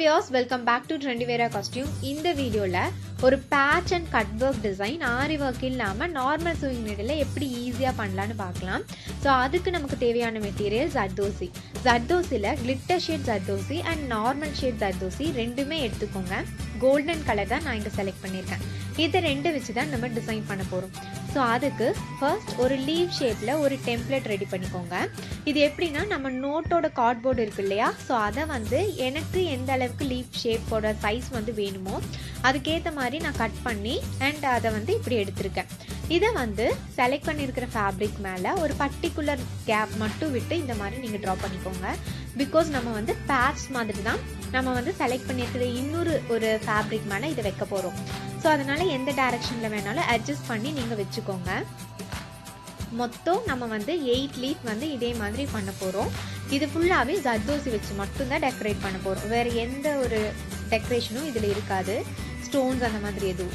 viewers, welcome back to Trendyviera Costume. In this video, ஒரு patch and cut work design aari work illama normal sewing needle eppadi easy ah pannalaam nu paakalam. So adukku namakku theviyana material zardosi la glitter shade zardosi and normal shade zardosi rendume eduthukonga. Golden color da na inga select pannirken. Idha rendu vechi da nama design panna porom. So adukku first oru leaf shape la oru template ready pannikonga. Idu eppdina nama note oda cardboard irukillaya, so adha vandu enakku endha alavukku leaf shape oda size vandu venumo aduketha மாதிரி நான் cut பண்ணி and அத வந்து இப்படி எடுத்துர்க்கேன். இத வந்து select பண்ணியிருக்கிற fabric மேல ஒரு particular gap மட்டும் விட்டு இந்த மாதிரி நீங்க டிரா பண்ணிக்கோங்க. because நம்ம வந்து patch மாதிரி தான் நம்ம வந்து செலக்ட் பண்ணியிருக்கிற இன்னொரு ஒரு ஃபேப்ரிக் மேல இத வைக்க போறோம். சோ அதனால எந்த டைரக்ஷன்ல வேணாலும் அட்ஜஸ்ட் பண்ணி நீங்க வெச்சுக்கோங்க. மொத்தம் நம்ம வந்து 8 லீஃப் வந்து இதே மாதிரி பண்ண போறோம். இது ஃபுல்லாவே zardosi வெச்சு மட்டும் தான் டெக்கரேட் பண்ண போறோம். வேற எந்த ஒரு டெக்கரேஷனும் இதுல இருக்காது. Stones and the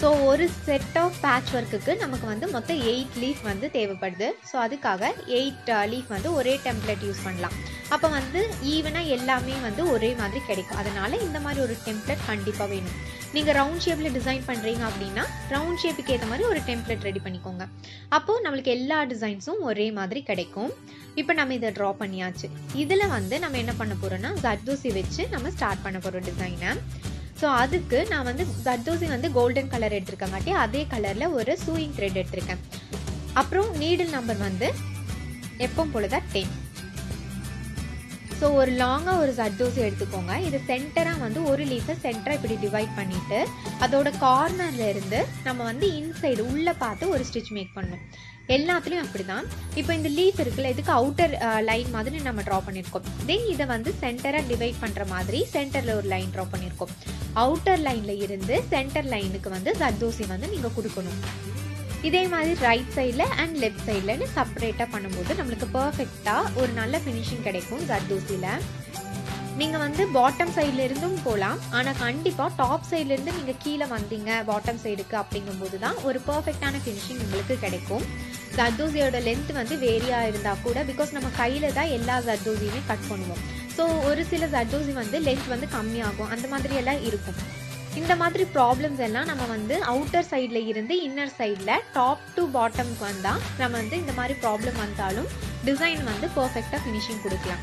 so one set of patchwork ku namakku vandu motha 8 leaf vandu thevapadudhu, so adukaga 8 leaf vandu ore template use pannalam, appo vandu even ah ellame vandu ore maadhiri kedikum. adanalai indha mari oru template kandipa venum. neenga round shape la design pandreenga appadina round shape ku edha mari oru template ready pannikonga, appo namakku ella designs um ore maadhiri kedikum. இப்போ நாம இத draw பண்ணியாச்சு. இதுல வந்து நாம என்ன பண்ணப் போறோம்னா zardosi வெச்சு நாம ஸ்டார்ட் பண்ணப் போறோம் டிசைனை. சோ அதுக்கு நான் வந்து zardosi வந்து கோல்டன் கலர் எடுத்துக்கங்கட்டி அதே கலர்ல ஒரு sewing thread எடுத்துக்கேன். அப்புறம் நீடில் நம்பர் வந்து எப்பவும் போல தான் 10. சோ ஒரு லாங்கா ஒரு zardosi எடுத்துக்கோங்க. இது சென்டரா வந்து ஒரு லீஃப் சென்டரா இப்படி டிவைட் பண்ணிட்டு அதோட கார்னர்ல இருந்து நம்ம வந்து இன்சைடு உள்ள பார்த்து ஒரு ஸ்டிட்ச் மேக் பண்ணனும். எல்லாத்துலயும் அப்படிதான். இப்போ இந்த லீஃப் இருக்குல இதுக்கு அவுட்டர் லைன் மாதிரி நம்ம டிரா பண்ணிருக்கோம். தென் இத வந்து சென்டரா டிவைட் பண்ற மாதிரி சென்டர்ல ஒரு லைன் டிரா பண்ணிருக்கோம். அவுட்டர் லைன்ல இருந்து சென்டர் லைனுக்கு வந்து zardosi வந்து நீங்க குடுக்கணும். இதே மாதிரி ரைட் சைடுல அண்ட் லெஃப்ட் சைடுலன்னு செப்பரேட்டா பண்ணும்போது நமக்கு பெர்ஃபெக்ட்டா ஒரு நல்ல ஃபினிஷிங் கிடைக்கும் zardosiல. நீங்க வந்து பாட்டம் சைடுல இருந்தும் போலாம், ஆனா கண்டிப்பா டாப் சைடுல இருந்து நீங்க கீழ வந்தீங்க பாட்டம் சைடுக்கு அப்படிங்கும்போது தான் ஒரு பெர்ஃபெக்ட்டான ஃபினிஷிங் உங்களுக்கு கிடைக்கும். zardosi-யோட லெந்த் வந்து வேரியா இருந்தா கூட because நம்ம கையில தான் எல்லா zardosi-யுமே கட் பண்ணுவோம். சோ ஒரு சில zardosi வந்து லெந்த் வந்து கம்மியாகும். அந்த மாதிரி எல்லாம் இருக்கும். இந்த மாதிரி ப்ராப்ளம்ஸ் எல்லாம் நம்ம வந்து அவுட்டர் சைடுல இருந்து இன்னர் சைடுல டாப் டு பாட்டம்க்கு வந்தா நம்ம வந்து இந்த மாதிரி ப்ராப்ளம் வந்தாலும் டிசைன் வந்து பெர்ஃபெக்ட்டா ஃபினிஷிங் கொடுக்கலாம்.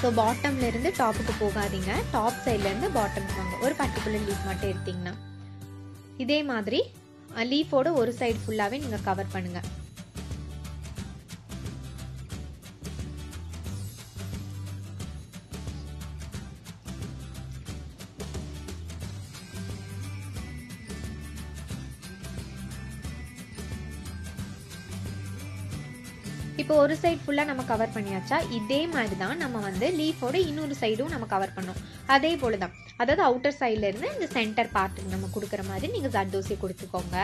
சோ பாட்டம்ல இருந்து டாப்புக்கு போகாதீங்க, டாப் சைடுல இருந்து பாட்டம்க்கு வாங்க. ஒரு particular லீஃப் மட்டும் எடுத்தீங்கன்னா இதே மாதிரி லீஃபோட ஒரு சைடு ஃபுல்லாவே நீங்க கவர் பண்ணுங்க. இப்போ ஒரு சைடு ஃபுல்லா நம்ம கவர் பண்ணியாச்சா? இதே மாதிரி தான் நம்ம வந்து லீஃபோட இன்னொரு சைடும் நம்ம கவர் பண்ணோம். அதே போல தான், அதாவது அவுட்டர் சைடுல இருந்து இந்த சென்டர் பார்ட்டுக்கு நம்ம கொடுக்கிற மாதிரி நீங்க zardosi கொடுத்துக்கோங்க.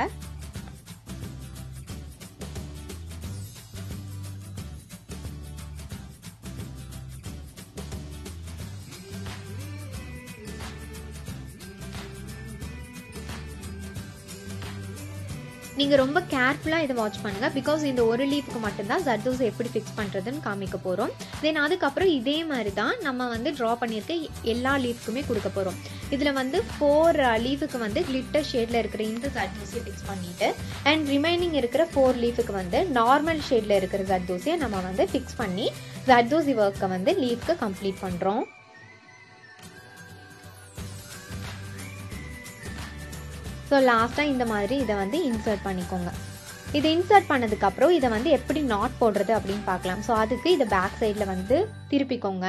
நீங்க ரொம்ப கேர்ஃபுல்லா இத வாட்ச் பண்ணுங்க, because இந்த ஒரு லீஃப்க்கு மட்டும் தான் zardosi எப்படி ஃபிக்ஸ் பண்றதுன்னு காமிக்க போறோம். தென் அதுக்கு அப்புறம் இதே மாதிரி தான் நம்ம வந்து டிரா பண்ணிருக்க எல்லா லீஃப்க்குமே கொடுக்க போறோம். இதுல வந்து 4 லீஃப்க்கு வந்து கிளிட்டர் ஷேட்ல இருக்கிற இந்த zardosi ஃபிக்ஸ் பண்ணிட்டு and remaining இருக்கிற 4 லீஃப்க்கு வந்து நார்மல் ஷேட்ல இருக்கிற zardosi நம்ம வந்து ஃபிக்ஸ் பண்ணி zardosi வர்க்க வந்து லீஃப்க்கு கம்ப்ளீட் பண்றோம். சோ லாஸ்டா இந்த மாதிரி இத வந்து இன்சர்ட் பண்ணிக்கோங்க. இத இன்சர்ட் பண்ணதுக்கு அப்புறம் இத வந்து எப்படி knot போடுறது அப்படினு பார்க்கலாம். சோ அதுக்கு இத பேக் சைடுல வந்து திருப்பிக்கோங்க.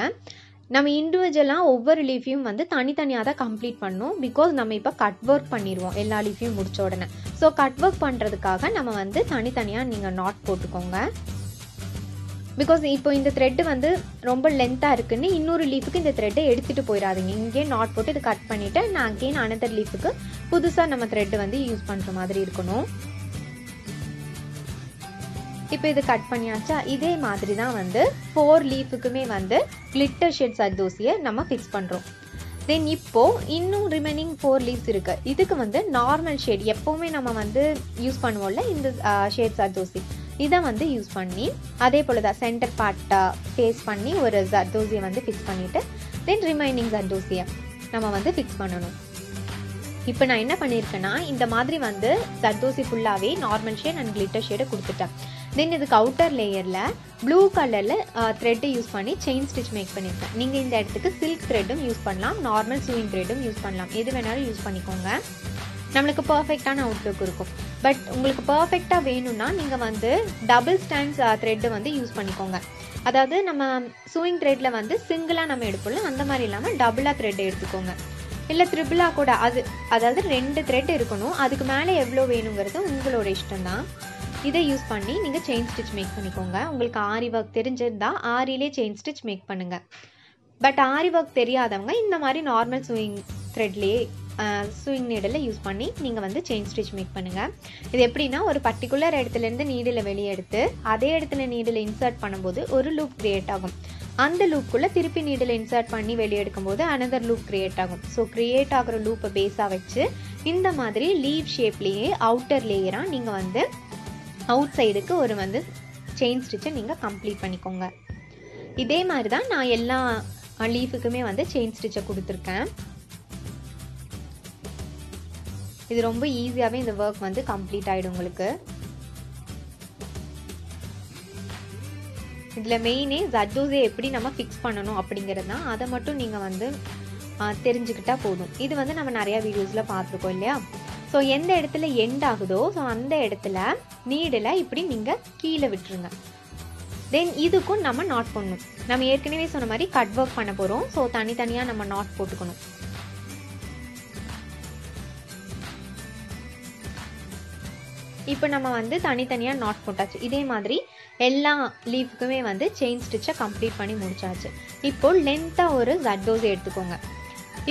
நம்ம இன்டிவிஜுவலா ஒவ்வொரு லீஃபியும் வந்து தனித்தனியா தான் கம்ப்ளீட் பண்ணோம், because நம்ம இப்ப கட் வர்க் பண்ணிருவோம் எல்லா லீஃபியும் முடிச்ச உடனே. சோ கட் வர்க் பண்றதுக்காக நம்ம வந்து தனித்தனியா நீங்க knot போட்டுக்கோங்க. because இப்போ இந்த thread வந்து ரொம்ப லெந்தா இருக்குன்னு இன்னொரு லீஃப்க்கு இந்த thread எடுத்துட்டு போயிராதீங்க. இங்கே knot போட்டு இது கட் பண்ணிட்டு நான் again another லீஃப்க்கு புதுசா நம்ம thread வந்து யூஸ் பண்ற மாதிரி இருக்கணும். இப்போ இது கட் பண்ணியாச்சா? இதே மாதிரி தான் வந்து 4 லீஃப்க்குமே வந்து glitter shades zardosi-ய நம்ம ஃபிக்ஸ் பண்றோம். தென் இப்போ இன்னும் ரிமைனிங் 4 லீவ்ஸ் இருக்கு. இதுக்கு வந்து நார்மல் ஷேட் எப்பவுமே நம்ம வந்து யூஸ் பண்ணுவோம்ல இந்த ஷேட்ஸ் zardosi, இத வந்து யூஸ் பண்ணி அதே போல தான் சென்டர் பார்ட் பேஸ்ட் பண்ணி ஒரு zardosi வந்து fix பண்ணிட்டு then remaining zardosi நம்ம வந்து fix பண்ணனும் இப்போ நான் என்ன பண்ணிருக்கேனா இந்த மாதிரி வந்து zardosi full-ஆவே normal shade and glitter shade கொடுத்துட்டேன் then இதுக்கு outer layer ல blue color ல thread யூஸ் பண்ணி chain stitch make பண்ணிருக்கேன் நீங்க இந்த இடத்துக்கு silk thread யூஸ் பண்ணலாம் normal sewing thread யூஸ் பண்ணலாம் எது வேணாலும் யூஸ் பண்ணிக்கோங்க நமக்கு perfect-ஆன outlook இருக்கும் பட் உங்களுக்கு perfect-ஆ வேணும்னா நீங்க வந்து double strands thread வந்து யூஸ் பண்ணிக்கோங்க அதாவது நம்ம sewing thread-ல வந்து single-ஆ நம்ம எடுப்போம்ல அந்த மாதிரி இல்லாம double-ஆ thread எடுத்துக்கோங்க இல்ல triple-ஆ கூட அது அதாவது ரெண்டு thread இருக்கணும் அதுக்கு மேலே எவ்ளோ வேணும்ங்கிறது உங்களோட இஷ்டம்தான் இதை யூஸ் பண்ணி நீங்க chain stitch make பண்ணிக்கோங்க உங்களுக்கு aari work தெரிஞ்சிருந்தா aari-லே chain stitch make பண்ணுங்க பட் aari work தெரியாதவங்க இந்த மாதிரி normal sewing thread-லே swing needle யூஸ் பண்ணி நீங்க வந்து chain stitch make பண்ணுங்க இது எப்படினா ஒரு particular இடத்துல இருந்து needle வெளிய எடுத்து அதே இடத்துல needle insert பண்ணும்போது ஒரு loop create ஆகும் அந்த loopக்குள்ள திருப்பி needle insert பண்ணி வெளிய எடுக்கும்போது another loop create ஆகும் so create ஆகுற loop base-ஆ வச்சு இந்த மாதிரி leaf shape-லயே outer layer-ஆ நீங்க வந்து outside-க்கு ஒரு வந்து chain stitch-ஐ நீங்க complete பண்ணிக்கோங்க இதே மாதிரி தான் நான் எல்லா leaf-க்குமே வந்து chain stitch-ஐ கொடுத்திருக்கேன் இது ரொம்ப ஈஸியாவே இந்த வர்க் வந்து கம்ப்ளீட் ஆயிடும் உங்களுக்கு இதுல மெயினே zardosi எப்படி நம்ம fix பண்ணனும் அப்படிங்கறத அத மட்டும் நீங்க வந்து தெரிஞ்சிக்கிட்டா போதும் இது வந்து நம்ம நிறைய வீடியோஸ்ல பார்த்திருக்கோம் இல்லையா சோ எந்த இடத்துல எண்ட் ஆகுதோ சோ அந்த இடத்துல நீடல இப்படி நீங்க கீழ விட்டுருங்க then இதுக்கும் நம்ம நாட் பண்ணனும் நம்ம ஏற்கனவே சொன்ன மாதிரி கட் வர்க் பண்ண போறோம் சோ தனித்தனியா நம்ம நாட் போட்டுக்கணும் இப்போ நம்ம வந்து தனித்தனியா நாட் போட்டாச்சு இதே மாதிரி எல்லா லீஃப்க்குமே வந்து செயின் ஸ்டிட்சை கம்ப்ளீட் பண்ணி முடிச்சாச்சு இப்போ லெந்தா ஒரு zardosi எடுத்துக்கோங்க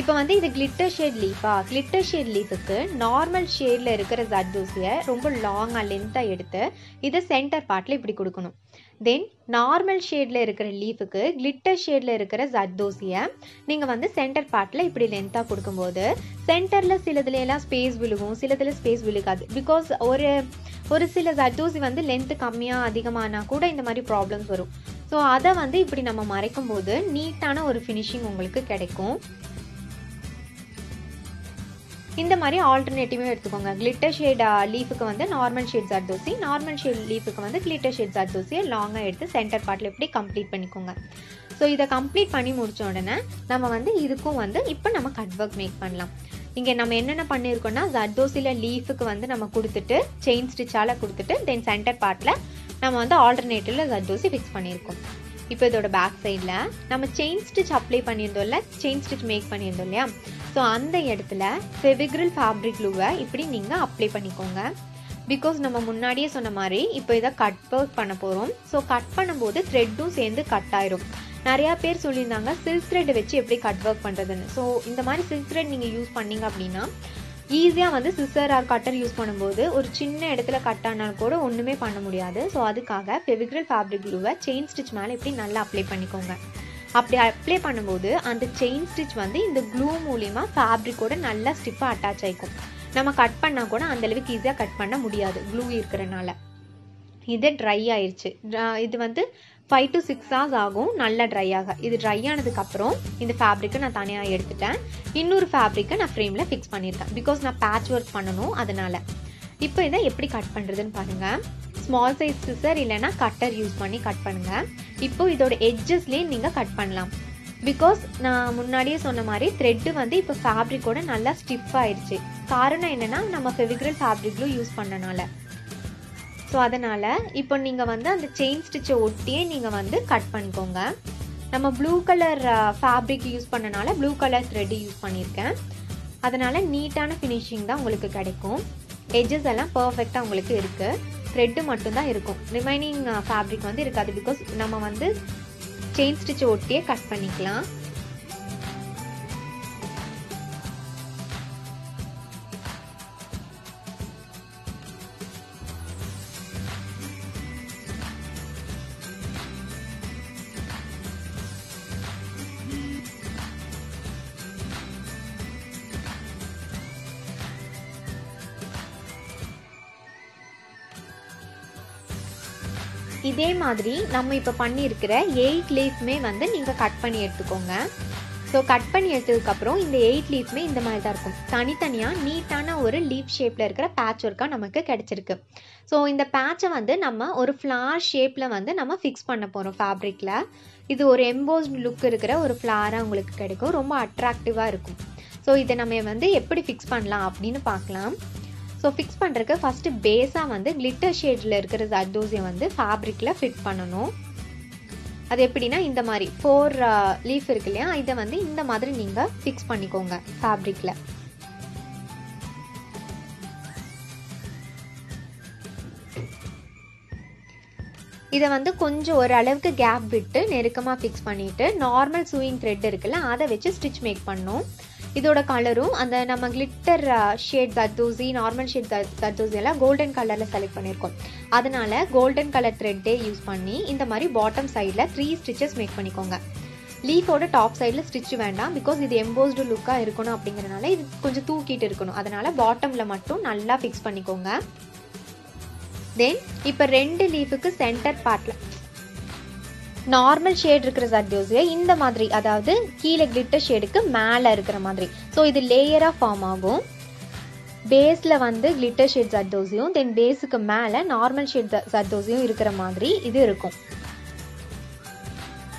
இப்போ வந்து இது கிளிட்டர் ஷேட் லீஃபா கிளிட்டர் ஷேட் லீஃப்க்கு நார்மல் ஷேட்ல இருக்கிற zardosi-ய ரொம்ப லாங்கா லெந்தா எடுத்து இத சென்டர் பார்ட்ல இப்படி கொடுக்கணும் then நார்மல் ஷேட்ல இருக்கிற லீஃப்க்கு கிளிட்டர் ஷேட்ல இருக்கிற zardosi-ய நீங்க வந்து சென்டர் பார்ட்ல இப்படி லெந்தா கொடுக்கும்போது சென்டர்ல சிலதுல எல்லாம் ஸ்பேஸ் விழுகும் சிலதுல ஸ்பேஸ் விழுகாது because ஒரு சில zardosi வந்து லெந்த் கம்மியா அதிகமானா கூட இந்த மாதிரி ப்ராப்ளம்ஸ் வரும் சோ அத வந்து இப்படி நம்ம மறைக்கும்போது நீட்டான ஒரு ஃபினிஷிங் உங்களுக்கு கிடைக்கும் இந்த மாதிரி ஆல்டர்னேட்டிவா எடுத்துக்கோங்க கிளிட்டர் ஷேட் லீஃப்க்கு வந்து normal shade zardosi normal shade லீஃப்க்கு வந்து கிளிட்டர் ஷேட் zardosi லாங்கா எடுத்து சென்டர் பார்ட்ல இப்படி கம்ப்ளீட் பண்ணிக்கோங்க சோ இத கம்ப்ளீட் பண்ணி முடிச்ச உடனே நம்ம வந்து இதுக்கும் வந்து இப்போ நம்ம கட் வர்க் மேக் பண்ணலாம் இங்க நம்ம என்னென்ன பண்ணிருக்கோம்னா zardosi-ல லீஃப்க்கு வந்து நம்ம கொடுத்துட்டு செயின் ஸ்டிட்சால கொடுத்துட்டு then சென்டர் பார்ட்ல நம்ம வந்து ஆல்டர்னேட்டிவ்ல zardosi fix பண்ணிருக்கோம் இப்போ இதோட பேக் சைடுல நம்ம செயின் ஸ்டிட்ச் அப்ளை பண்ணியிருந்தோம்ல செயின் ஸ்டிட்ச் மேக் பண்ணியிருந்தோம்லையா சோ அந்த இடத்துல ஃபெவிக்ரில் ஃபேப்ரிக் glue-வை இப்படி நீங்க அப்ளை பண்ணிக்கோங்க because நம்ம முன்னாடியே சொன்ன மாதிரி இப்போ இத கட் வர்க் பண்ண போறோம் சோ கட் பண்ணும்போது thread-உம் சேர்ந்து கட் ஆயிரும் நிறைய பேர் சொல்லிருந்தாங்க silk thread வச்சு எப்படி கட் வர்க் பண்றதுன்னு சோ இந்த மாதிரி silk thread நீங்க யூஸ் பண்ணீங்க அப்படினா ஈஸியா வந்து சிசர் ஆர் கட்டர் யூஸ் பண்ணும்போது ஒரு சின்ன இடத்துல கட் ஆனால கூட ஒண்ணுமே பண்ண முடியாது சோ அதுக்காக ஃபெவிக்ரில் ஃபேப்ரிக் glue-வை chain stitch மேல இப்படி நல்லா அப்ளை பண்ணிக்கோங்க அப்படி அப்ளை பண்ணும்போது அந்த chain stitch வந்து இந்த glue மூலமா ஃபேப்ரிக்கோட நல்லா ஸ்டிஃபா அட்டாச் ஆயிக்கும் நம்ம கட் பண்ணா கூட அந்த அளவுக்கு ஈஸியா கட் பண்ண முடியாது glue இருக்கறனால இது dry ஆயிருச்சு இது வந்து 5 to 6 hours ஆகும் நல்லா dry ஆக இது dry ஆனதுக்கு அப்புறம் இந்த ஃபேப்ரிக்க நான் தனியா எடுத்துட்டேன் இன்னொரு ஃபேப்ரிக்க நான் ஃப்ரேம்ல fix பண்ணிருக்கேன் because நான் patch work பண்ணனும் அதனால இப்போ இத எப்படி கட் பண்றதுன்னு பாருங்க small size scissor இல்லனா cutter யூஸ் பண்ணி கட் பண்ணுங்க இப்போ இதோட edges-ல நீங்க கட் பண்ணலாம் because நான் முன்னாடியே சொன்ன மாதிரி thread வந்து இப்போ ஃபேப்ரிக்கோட நல்லா stiff ஆயிருச்சு காரணம் என்னன்னா நம்ம Fevikril fabric glue யூஸ் பண்ணனால சோ அதனால இப்போ நீங்க வந்து அந்த chain stitch ஒட்டியே நீங்க வந்து கட் பண்ணிக்கோங்க நம்ம blue color fabric யூஸ் பண்ணனால blue color thread யூஸ் பண்ணிருக்கேன் அதனால நீட்டான finishing தான் உங்களுக்கு கிடைக்கும் edges எல்லாம் perfect-ஆ உங்களுக்கு இருக்கு thread மட்டும் தான் இருக்கும் remaining fabric வந்து இருக்காது because நம்ம வந்து chain stitch ஒட்டியே கட் பண்ணிக்கலாம் இதே மாதிரி நம்ம இப்ப பண்ணி இருக்கிற 8 லீஃப்மே வந்து நீங்க கட் பண்ணி எடுத்துக்கோங்க. சோ கட் பண்ணி எடுத்ததுக்கு அப்புறம் இந்த 8 லீஃப்மே இந்த மாதிரி தான் இருக்கும். தனித்தனியா நீட்டான ஒரு லீஃப் ஷேப்ல இருக்கிற பேட்ச் வர்க்கா நமக்கு கிடைச்சிருக்கு. சோ இந்த பேட்சை வந்து நம்ம ஒரு ஃப்ளவர் ஷேப்ல வந்து நம்ம ஃபிக்ஸ் பண்ண போறோம் ஃபேப்ரிக்ல. இது ஒரு எம்போஸ்ட் லுக் இருக்கிற ஒரு ஃப்ளவரா உங்களுக்கு கிடைக்கும். ரொம்ப அட்ராக்டிவா இருக்கும். சோ இத நம்ம வந்து எப்படி ஃபிக்ஸ் பண்ணலாம் அப்படினு பார்க்கலாம். So fix பண்றதுக்கு first base ஆ வந்து glitter shade ல இருக்கிற zardosi வந்து fabric ல fit பண்ணனும். அது எப்படினா இந்த மாதிரி 4 leaf இருக்குலையா, இத வந்து இந்த மாதிரி நீங்க fix பண்ணிக்கோங்க fabric ல. இத வந்து கொஞ்சம் ஒரு அளவுக்கு gap விட்டு நெருக்கமா fix பண்ணிட்டு normal sewing thread இருக்குல அத வெச்சு stitch make பண்ணனும். இதோட கலரும் அந்த நம்ம glitter shade zardosi normal shade zardosi எல்லாம் கோல்டன் கலர்ல செலக்ட் பண்ணிருக்கோம். அதனால கோல்டன் கலர் த்ரெட்டே யூஸ் பண்ணி இந்த மாதிரி பாட்டம் சைடுல 3 ஸ்டிச்சஸ் மேக் பண்ணிக்கோங்க. லீஃபோட டாப் சைடுல ஸ்டிட்ச் வேண்டாம், பிகாஸ் இது எம்போஸ்டு லுக்கா இருக்கணும் அப்படிங்கறனால இது கொஞ்சம் தூக்கிட்டு இருக்கணும். அதனால பாட்டம்ல மட்டும் நல்லா ஃபிக்ஸ் பண்ணிக்கோங்க. தென் இப்ப 2 லீஃபுக்கு சென்டர் பார்ட்ல நார்மல் ஷேட் இருக்கிற zardosi இந்த மாதிரி, அதாவது கீழே கிளிட்டர் ஷேடுக்கு மேல இருக்கிற மாதிரி. சோ இது லேயரா ஃபார்ம் ஆகும். பேஸ்ல வந்து கிளிட்டர் ஷேட் zardosi-யும் தென் பேஸ்க்கு மேல நார்மல் ஷேட் zardosi-யும் இருக்கிற மாதிரி இது இருக்கும்.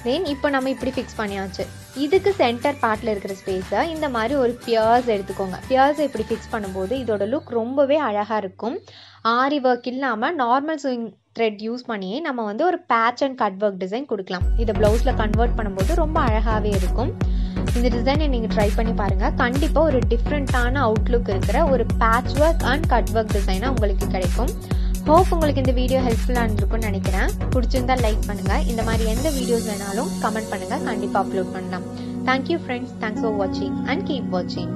தென் இப்போ நம்ம இப்படி ஃபிக்ஸ் பண்ணியாச்சு. இதுக்கு சென்டர் பார்ட்ல இருக்கிற ஸ்பேஸை இந்த மாதிரி ஒரு பியர்ஸ் எடுத்துக்கோங்க. பியர்ஸ் இப்படி ஃபிக்ஸ் பண்ணும்போது இதோட லுக் ரொம்பவே அழகா இருக்கும். ஆரி வர்க் இல்லாம நார்மல் ஸ்விங் த்ரெட் யூஸ் பண்ணியே நம்ம வந்து ஒரு patch and cut work design கொடுக்கலாம். இதை பிளவுஸ்ல கன்வெர்ட் பண்ணும்போது ரொம்ப அழகாவே இருக்கும். இந்த டிசைனை நீங்க ட்ரை பண்ணி பாருங்க. கண்டிப்பா ஒரு டிஃப்ரெண்டான அவுட்லுக் இருக்கிற ஒரு patch work and cut work டிசைனா உங்களுக்கு கிடைக்கும். ஹோப் உங்களுக்கு இந்த வீடியோ ஹெல்ப்ஃபுல்லா இருந்திருக்கும்னு நினைக்கிறேன். பிடிச்சிருந்தா லைக் பண்ணுங்க. இந்த மாதிரி எந்த வீடியோஸ் வேணாலும் கமெண்ட் பண்ணுங்க, கண்டிப்பா அப்லோட் பண்ணலாம். Thank you friends. தேங்க்ஸ் ஃபார் வாட்சிங் அண்ட் கீப் வாட்சிங்.